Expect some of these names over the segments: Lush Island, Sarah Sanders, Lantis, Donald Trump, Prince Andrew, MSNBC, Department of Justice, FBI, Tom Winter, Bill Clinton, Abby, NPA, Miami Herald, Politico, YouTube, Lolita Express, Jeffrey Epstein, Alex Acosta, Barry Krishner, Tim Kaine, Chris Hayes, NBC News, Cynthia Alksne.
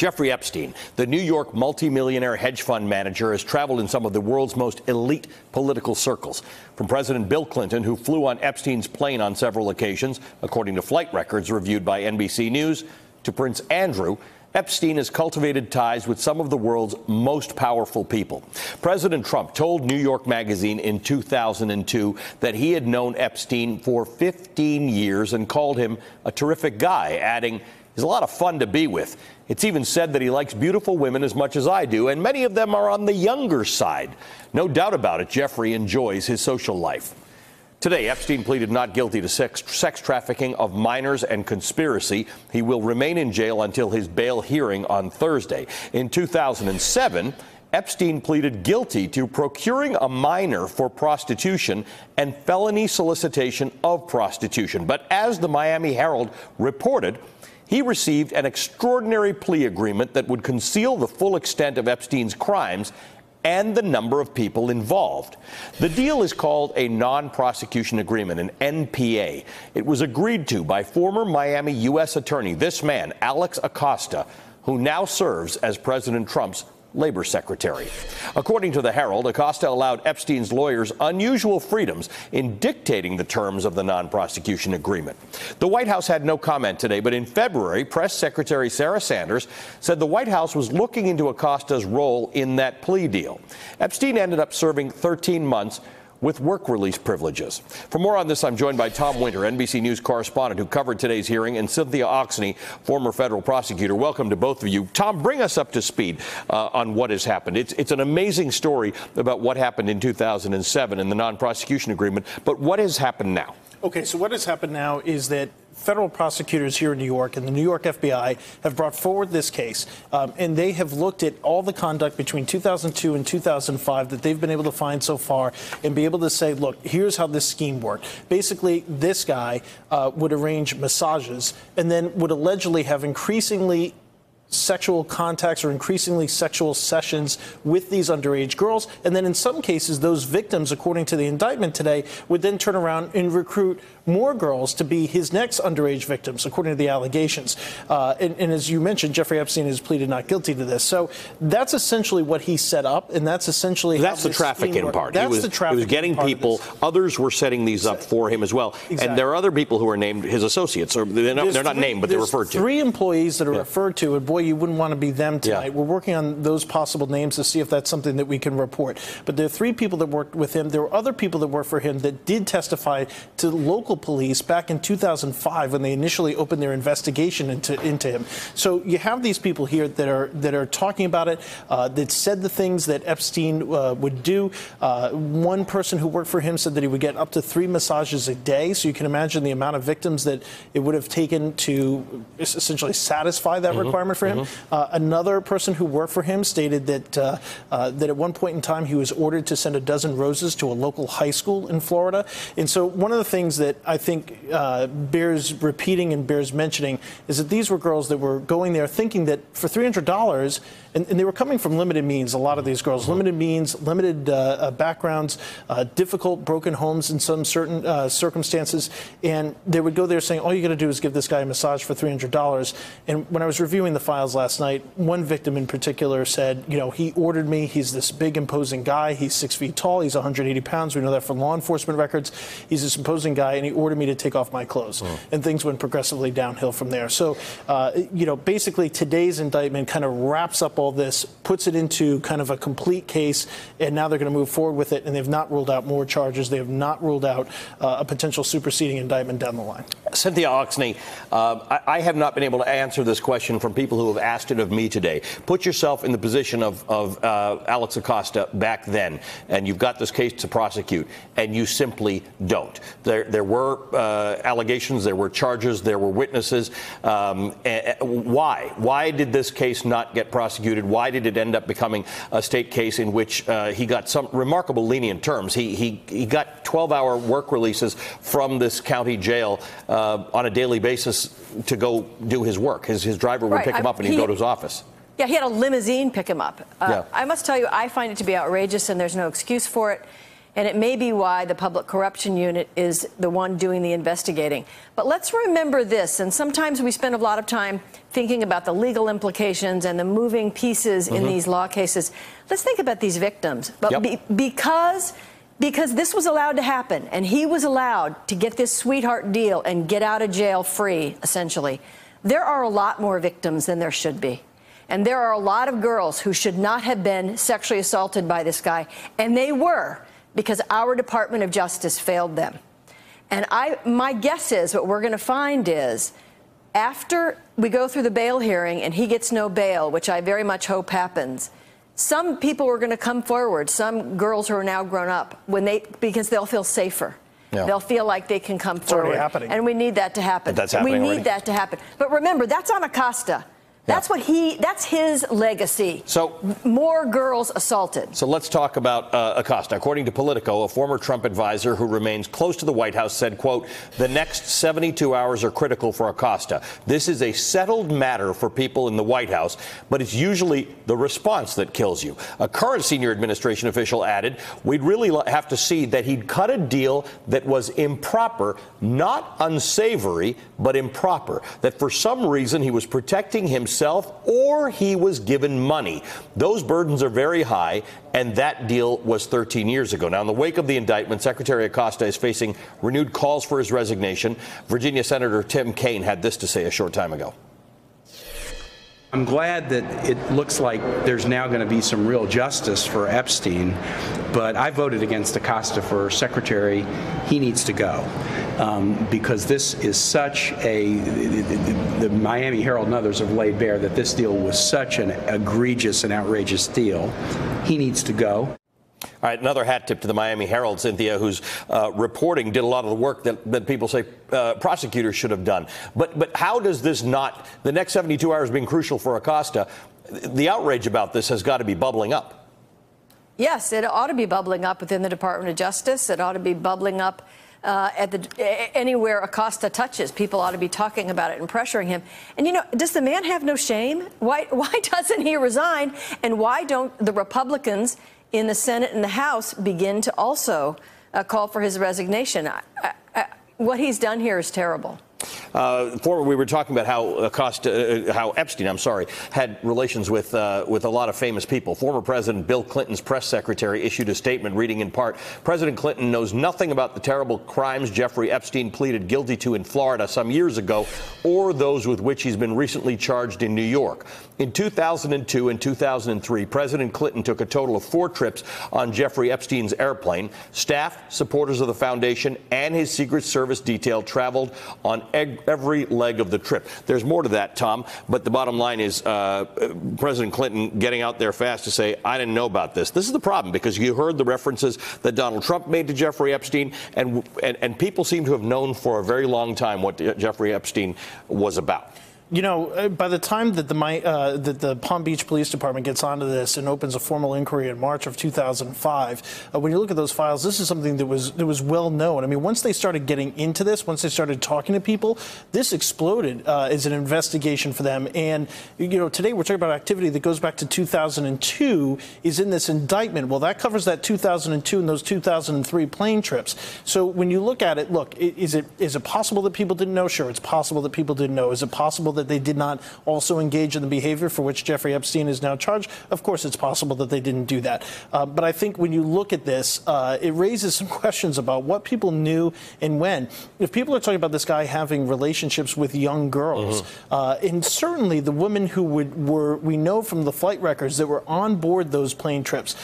Jeffrey Epstein, the New York multimillionaire hedge fund manager, has traveled in some of the world's most elite political circles. From President Bill Clinton, who flew on Epstein's plane on several occasions, according to flight records reviewed by NBC News, to Prince Andrew, Epstein has cultivated ties with some of the world's most powerful people. President Trump told New York Magazine in 2002 that he had known Epstein for 15 years and called him a terrific guy, adding, "He's a lot of fun to be with. It's even said that he likes beautiful women as much as I do, and many of them are on the younger side. No doubt about it, Jeffrey enjoys his social life." Today, Epstein pleaded not guilty to sex trafficking of minors and conspiracy. He will remain in jail until his bail hearing on Thursday. In 2007, Epstein pleaded guilty to procuring a minor for prostitution and felony solicitation of prostitution. But as the Miami Herald reported, he received an extraordinary plea agreement that would conceal the full extent of Epstein's crimes and the number of people involved. The deal is called a non-prosecution agreement, an NPA. It was agreed to by former Miami U.S. attorney, this man, Alex Acosta, who now serves as President Trump's Labor Secretary. According to the Herald, Acosta allowed Epstein's lawyers unusual freedoms in dictating the terms of the non-prosecution agreement. The White House had no comment today, but in February, Press Secretary Sarah Sanders said the White House was looking into Acosta's role in that plea deal. Epstein ended up serving 13 months with work release privileges. For more on this, I'm joined by Tom Winter, NBC News correspondent who covered today's hearing, and Cynthia Alksne, former federal prosecutor. Welcome to both of you. Tom, bring us up to speed on what has happened. It's an amazing story about what happened in 2007 in the non-prosecution agreement, but what has happened now? Okay, so what has happened now is that federal prosecutors here in New York and the New York FBI have brought forward this case, and they have looked at all the conduct between 2002 and 2005 that they've been able to find so far and be able to say, look, here's how this scheme worked. Basically, this guy would arrange massages and then would allegedly have increasingly sexual contacts or increasingly sexual sessions with these underage girls. And then in some cases, those victims, according to the indictment today, would then turn around and recruit more girls to be his next underage victims, according to the allegations. And as you mentioned, Jeffrey Epstein has pleaded not guilty to this. So that's essentially what he set up, and that's essentially that's the trafficking part. That's the trafficking part. He was getting people. Others were setting these up for him as well. Exactly. And there are other people who are named his associates. Or they're not named, but they're referred to. Three employees that are referred to, and boy, you wouldn't want to be them tonight. Yeah. We're working on those possible names to see if that's something that we can report. But there are three people that worked with him. There were other people that worked for him that did testify to local police back in 2005 when they initially opened their investigation into him. So you have these people here that are talking about it, that said the things that Epstein would do. One person who worked for him said that he would get up to 3 massages a day. So you can imagine the amount of victims that it would have taken to essentially satisfy that requirement for him. Another person who worked for him stated that that at one point in time he was ordered to send a dozen roses to a local high school in Florida. And so one of the things that I think bears repeating and bears mentioning is that these were girls that were going there thinking that for $300, and they were coming from limited means, a lot of these girls, limited means, limited backgrounds, difficult, broken homes in some certain circumstances, and they would go there saying, all you got to do is give this guy a massage for $300. And when I was reviewing the files last night, one victim in particular said, you know, he ordered me, he's this big imposing guy, he's 6 feet tall, he's 180 pounds, we know that from law enforcement records, he's this imposing guy, and he ordered me to take off my clothes. And things went progressively downhill from there. So, you know, basically today's indictment kind of wraps up all this, puts it into kind of a complete case, and now they're going to move forward with it, and they've not ruled out more charges, they have not ruled out a potential superseding indictment down the line. Cynthia Alksne, I have not been able to answer this question from people who have asked it of me today. Put yourself in the position of Alex Acosta back then, and you've got this case to prosecute, and you simply don't. There were allegations, there were charges, there were witnesses. Why? Why did this case not get prosecuted? Why did it end up becoming a state case in which he got some remarkable lenient terms? He got 12-hour work releases from this county jail on a daily basis to go do his work. His driver would pick him up and he'd go to his office. Yeah, he had a limousine pick him up. I must tell you, I find it to be outrageous, and there's no excuse for it. And it may be why the Public Corruption Unit is the one doing the investigating. But let's remember this, and sometimes we spend a lot of time thinking about the legal implications and the moving pieces in these law cases. Let's think about these victims. But because this was allowed to happen, and he was allowed to get this sweetheart deal and get out of jail free, essentially, there are a lot more victims than there should be. And there are a lot of girls who should not have been sexually assaulted by this guy, and they were, because our Department of Justice failed them. And my guess is what we're going to find is, after we go through the bail hearing and he gets no bail, which I very much hope happens, some people are going to come forward, some girls who are now grown up, because they'll feel safer. Yeah. They'll feel like they can come forward. It's already happening. And we need that to happen. But that's happening already. We need that to happen. But remember, that's on Acosta. That's what that's his legacy. So more girls assaulted. So let's talk about Acosta. According to Politico, a former Trump advisor who remains close to the White House said, quote, the next 72 hours are critical for Acosta. This is a settled matter for people in the White House, but it's usually the response that kills you. A current senior administration official added, we'd really have to see that he'd cut a deal that was improper, not unsavory, but improper, that for some reason he was protecting himself or he was given money. Those burdens are very high, and that deal was 13 years ago. Now, in the wake of the indictment, Secretary Acosta is facing renewed calls for his resignation. Virginia Senator Tim Kaine had this to say a short time ago. I'm glad that it looks like there's now going to be some real justice for Epstein, but I voted against Acosta for secretary. He needs to go because this is such a, the Miami Herald and others have laid bare that this deal was such an egregious and outrageous deal. He needs to go. All right, another hat tip to the Miami Herald, Cynthia, who's reporting, did a lot of the work that people say prosecutors should have done. But how does this not, the next 72 hours being crucial for Acosta, the outrage about this has got to be bubbling up. Yes, it ought to be bubbling up within the Department of Justice. It ought to be bubbling up anywhere Acosta touches. People ought to be talking about it and pressuring him. And, you know, does the man have no shame? Why doesn't he resign? And why don't the Republicans in the Senate and the House begin to also call for his resignation? What he's done here is terrible. We were talking about how Epstein, had relations with a lot of famous people. Former President Bill Clinton's press secretary issued a statement reading in part, President Clinton knows nothing about the terrible crimes Jeffrey Epstein pleaded guilty to in Florida some years ago, or those with which he's been recently charged in New York. In 2002 and 2003, President Clinton took a total of 4 trips on Jeffrey Epstein's airplane. Staff, supporters of the foundation, and his Secret Service detail traveled on every leg of the trip. There's more to that, Tom, but the bottom line is President Clinton getting out there fast to say, I didn't know about this. This is the problem, because you heard the references that Donald Trump made to Jeffrey Epstein, and people seem to have known for a very long time what Jeffrey Epstein was about. You know, by the time that the Palm Beach Police Department gets onto this and opens a formal inquiry in March of 2005, when you look at those files, this is something that was well known. I mean, once they started getting into this, once they started talking to people, this exploded as an investigation for them. And, you know, today we're talking about activity that goes back to 2002 is in this indictment. Well, that covers that 2002 and those 2003 plane trips. So when you look at it, look, is it possible that people didn't know? Sure, it's possible that people didn't know. Is it possible that they did not also engage in the behavior for which Jeffrey Epstein is now charged? Of course, it's possible that they didn't do that. But I think when you look at this, it raises some questions about what people knew and when. If people are talking about this guy having relationships with young girls, and certainly the women who we know from the flight records that were on board those plane trips,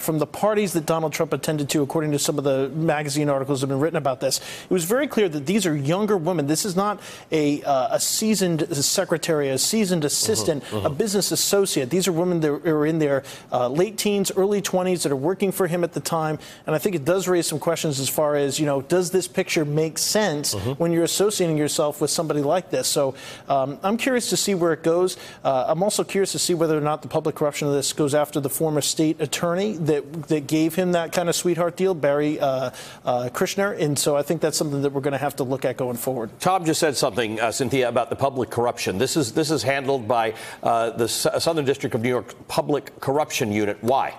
from the parties that Donald Trump attended to, according to some of the magazine articles that have been written about this, it was very clear that these are younger women. This is not a seasoned secretary, a seasoned assistant, a business associate. These are women that are in their late teens, early 20s that are working for him at the time. And I think it does raise some questions as far as, you know, does this picture make sense when you're associating yourself with somebody like this? So I'm curious to see where it goes. I'm also curious to see whether or not the public corruption of this goes after the former state attorney that gave him that kind of sweetheart deal, Barry Krishner. And so I think that's something that we're going to have to look at going forward. Tom just said something, Cynthia, about the public corruption. This is handled by the Southern District of New York Public Corruption Unit. Why?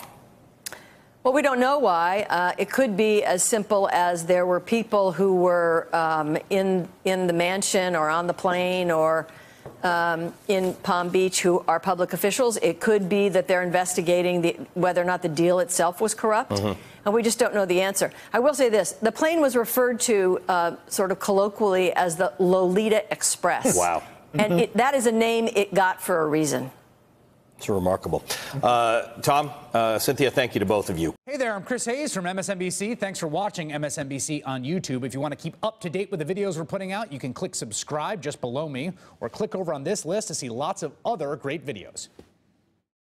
Well, we don't know why. It could be as simple as there were people who were in the mansion or on the plane or in Palm Beach who are public officials. It could be that they're investigating whether or not the deal itself was corrupt. And we just don't know the answer. I will say this. The plane was referred to sort of colloquially as the Lolita Express. Wow. And that is a name it got for a reason. It's remarkable. Tom, Cynthia, thank you to both of you. Hey there, I'm Chris Hayes from MSNBC. Thanks for watching MSNBC on YouTube. If you want to keep up to date with the videos we're putting out, you can click subscribe just below me or click over on this list to see lots of other great videos.